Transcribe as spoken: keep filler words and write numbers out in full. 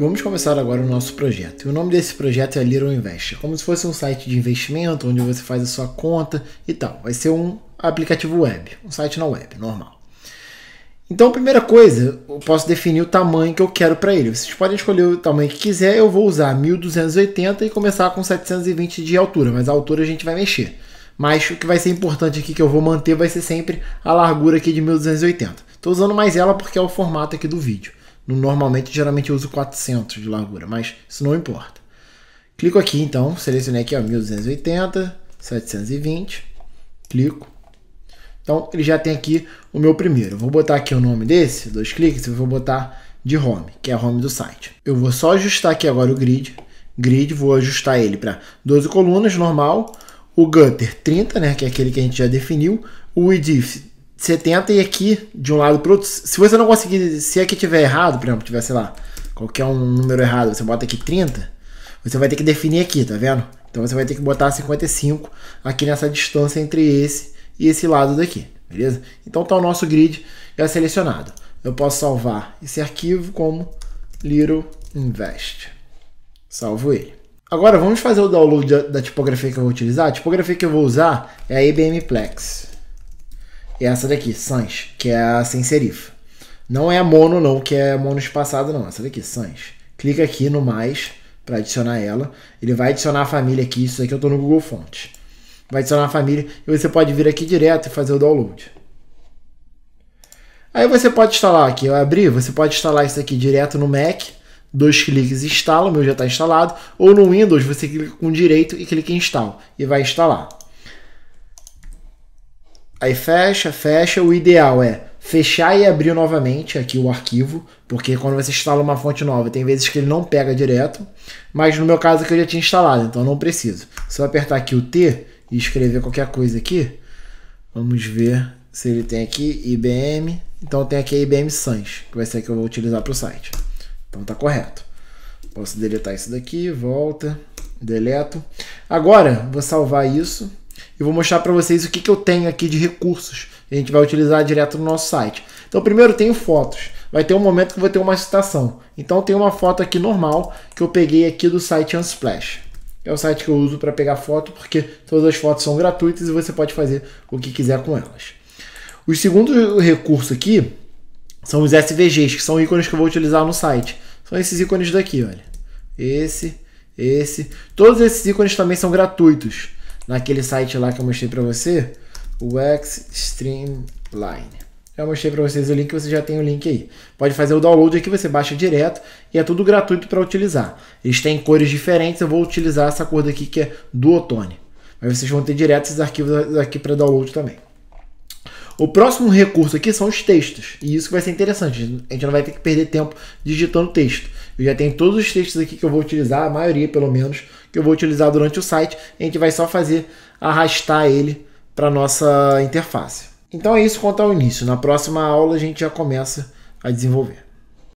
Vamos começar agora o nosso projeto. O nome desse projeto é Little Invest, como se fosse um site de investimento onde você faz a sua conta e tal. Vai ser um aplicativo web, um site na web, normal. Então, a primeira coisa, eu posso definir o tamanho que eu quero para ele. Vocês podem escolher o tamanho que quiser, eu vou usar mil duzentos e oitenta e começar com setecentos e vinte de altura, mas a altura a gente vai mexer. Mas o que vai ser importante aqui que eu vou manter vai ser sempre a largura aqui de mil duzentos e oitenta. Estou usando mais ela porque é o formato aqui do vídeo. Normalmente, geralmente eu uso quatrocentos de largura, mas isso não importa. Clico aqui então, selecionei aqui ó, mil duzentos e oitenta, setecentos e vinte, clico. Então ele já tem aqui o meu primeiro. Eu vou botar aqui o nome desse, dois cliques, eu vou botar de home, que é a home do site. Eu vou só ajustar aqui agora o grid, grid, vou ajustar ele para doze colunas, normal. O gutter trinta, né, que é aquele que a gente já definiu, o width setenta e aqui de um lado para o outro. Se você não conseguir, se aqui tiver errado, por exemplo, tiver, sei lá, qualquer um número errado, você bota aqui trinta, você vai ter que definir aqui, tá vendo? Então você vai ter que botar cinquenta e cinco aqui nessa distância entre esse e esse lado daqui, beleza? Então tá o nosso grid já selecionado. Eu posso salvar esse arquivo como Little Invest. Salvo ele. Agora vamos fazer o download da tipografia que eu vou utilizar. A tipografia que eu vou usar é a I B M Plex. E essa daqui, sans, que é a sem serif. Não é a mono não, que é mono espaçado não. Essa daqui, sans. Clica aqui no mais para adicionar ela. Ele vai adicionar a família aqui. Isso aqui eu estou no Google Fonts. Vai adicionar a família e você pode vir aqui direto e fazer o download. Aí você pode instalar aqui. Eu abri, você pode instalar isso aqui direto no Mac. Dois cliques instala, o meu já está instalado. Ou no Windows você clica com direito e clica em install. E vai instalar. Aí fecha, fecha, o ideal é fechar e abrir novamente aqui o arquivo, porque quando você instala uma fonte nova, tem vezes que ele não pega direto, mas no meu caso aqui eu já tinha instalado, então não preciso. Só apertar aqui o T e escrever qualquer coisa aqui, vamos ver se ele tem aqui, I B M, então tem aqui a I B M Sans, que vai ser a que eu vou utilizar para o site. Então tá correto. Posso deletar isso daqui, volta, deleto. Agora, vou salvar isso. Eu vou mostrar para vocês o que, que eu tenho aqui de recursos que a gente vai utilizar direto no nosso site. Então, primeiro eu tenho fotos. Vai ter um momento que eu vou ter uma citação. Então, tem uma foto aqui normal que eu peguei aqui do site Unsplash. É o site que eu uso para pegar foto, porque todas as fotos são gratuitas e você pode fazer o que quiser com elas. O segundo recurso aqui são os S V Gs, que são ícones que eu vou utilizar no site. São esses ícones daqui, olha. Esse, esse. Todos esses ícones também são gratuitos. Naquele site lá que eu mostrei para você, o Streamline. Eu mostrei para vocês o link, você já tem o link aí. Pode fazer o download aqui, você baixa direto e é tudo gratuito para utilizar. Eles têm cores diferentes, eu vou utilizar essa cor daqui que é do Otone. Mas vocês vão ter direto esses arquivos aqui para download também. O próximo recurso aqui são os textos. E isso que vai ser interessante, a gente não vai ter que perder tempo digitando texto. Eu já tenho todos os textos aqui que eu vou utilizar, a maioria pelo menos, que eu vou utilizar durante o site. A gente vai só fazer, arrastar ele para a nossa interface. Então é isso quanto ao início. Na próxima aula a gente já começa a desenvolver.